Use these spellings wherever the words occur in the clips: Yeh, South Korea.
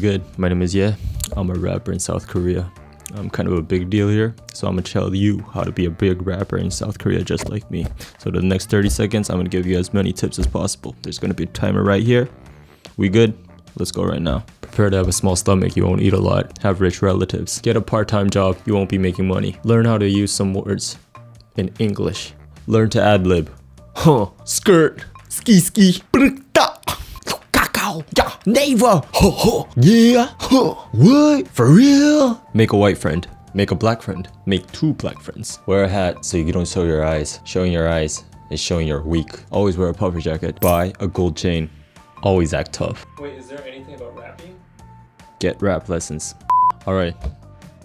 good? My name is Ye. I'm a rapper in South Korea. I'm kind of a big deal here, so I'm gonna tell you how to be a big rapper in South Korea just like me. So the next 30 seconds, I'm gonna give you as many tips as possible. There's gonna be a timer right here. We good? Let's go right now. Prepare to have a small stomach, you won't eat a lot. Have rich relatives. Get a part-time job, you won't be making money. Learn how to use some words in English. Learn to ad-lib. Huh, skirt, ski, brutta, kakao, yeah, neighbor, ho ho, yeah, huh, what, for real? Make a white friend, make a black friend, make two black friends. Wear a hat so you don't show your eyes. Showing your eyes is showing you're weak. Always wear a puffer jacket. Buy a gold chain. Always act tough. Wait, is there anything about rapping? Get rap lessons. Alright,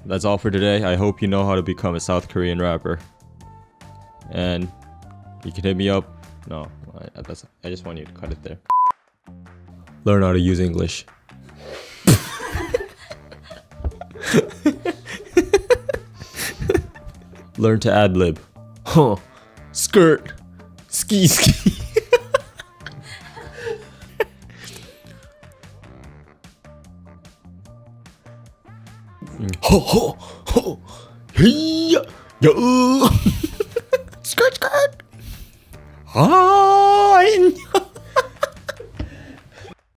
that's all for today. I hope you know how to become a South Korean rapper. And you can hit me up. No, I just want you to cut it there. Learn how to use English. Learn to ad-lib. Huh. Skirt. Ski. Ho ho ho. Hey. Yo. Skirt. Hi.